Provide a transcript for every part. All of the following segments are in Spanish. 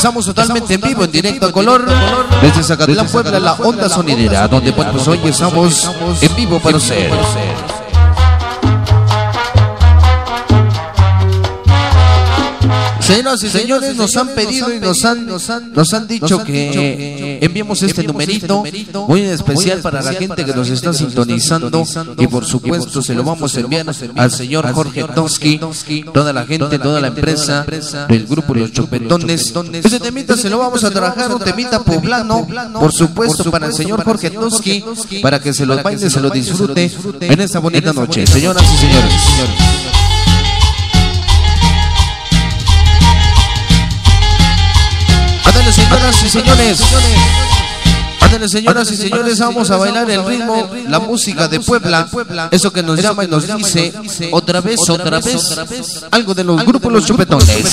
Estamos totalmente en vivo, en directo a color, desde Zacatlán, Puebla, la onda sonidera, donde pues hoy estamos en vivo para usted. Señoras y señores, nos han pedido y nos han dicho que enviemos este numerito muy especial para la gente que nos está sintonizando, y por supuesto se lo vamos a enviar al señor Jorge Toxqui, toda la gente, toda la empresa del grupo Los Chupetones. Este temita se lo vamos a trabajar, un temita poblano, por supuesto, para el señor Jorge Toxqui, para que se lo baile, se lo disfrute en esta bonita noche. Señoras y señores. Señoras y señores, señoras y señores, vamos a bailar el ritmo, la música de Puebla, eso que nos llama y nos dice otra vez, algo de los grupos Los Chupetones.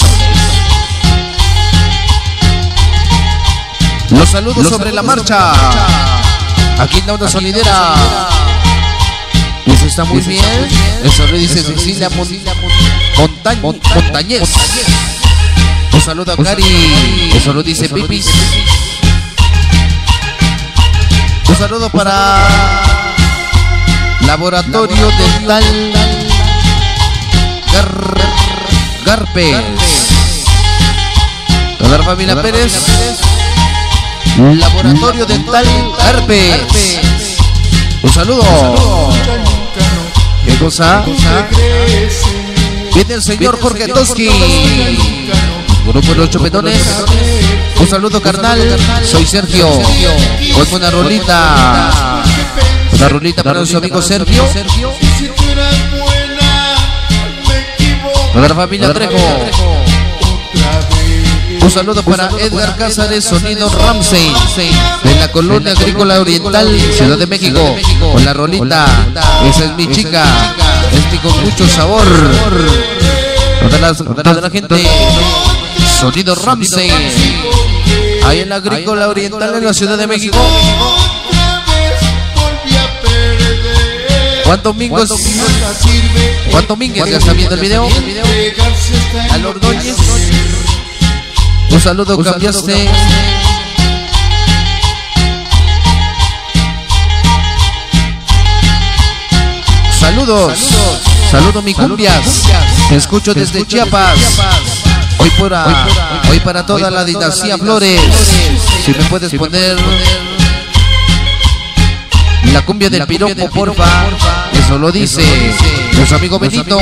Los saludos sobre la marcha, aquí en la onda sonidera. Eso está muy bien, eso lo dice Cecilia Montañez. Un saludo a Gary, eso lo dice Pipis. Un saludo para Laboratorio de Tlalgarpes, la Arfabina Pérez, Laboratorio de Tlalgarpes. Un saludo. ¿Qué cosa? Viene el señor Jorge Toxqui, grupo Los Chupetones. Un saludo, carnal, soy Sergio. Hoy una rolita, para nuestro amigo Sergio, para la familia Trejo. Un saludo para Edgar Cazares, Sonido Ramsey, de la Colonia Agrícola Oriental, Ciudad de México, con la rolita Esa es mi chica, es mi con mucho sabor. Toda la gente, Sonido Ramsey, ahí en la Agrícola Oriental, en la Ciudad de México. Juan Dominguez, ya está viendo el video. Al Ordóñez, un saludo, cambiaste. Saludos mi cumbias, te escucho desde Chiapas. Hoy para toda la dinastía Flores. Si me puedes poner la cumbia del piropo, porfa. Eso lo dice nuestro amigo Benito.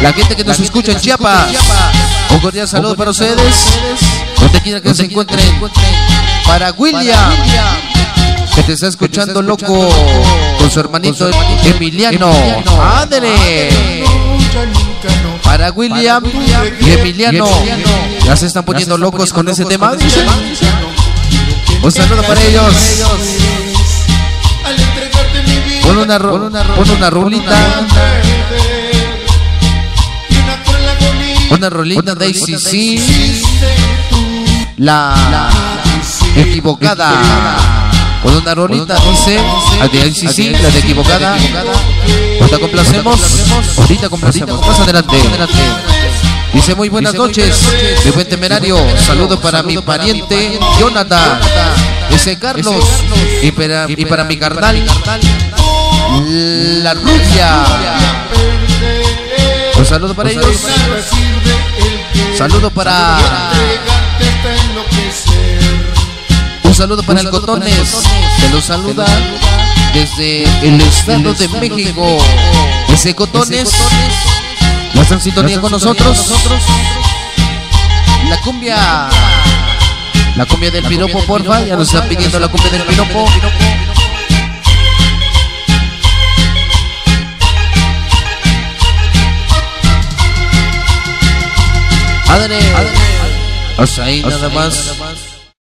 La gente que nos escucha en Chiapas, un cordial saludo para ustedes, donde quiera que se encuentren. Para William, que te está escuchando, loco, con su hermanito Emiliano. ¡Ándale! Para William y Emiliano, ya se están poniendo locos con ese tema. Un saludo para ellos. Pon una rulita, una rolita de Isis, sí, la equivocada. Con una rolita, dice, la de equivocada. Ahorita complacemos, más adelante. Dice, muy buenas noches, mi buen temerario. Saludos para mi pariente Jonathan, ese Carlos, y para mi carnal, la rubia. Un saludo para ellos. Saludos para... Un saludo para el Cotones, que los saluda desde el Estado de México. Ese Cotones, ¿no están en sintonía con nosotros? La cumbia del piropo, porfa, ya nos están pidiendo la cumbia del piropo. Adre, o sea, ahí nada más.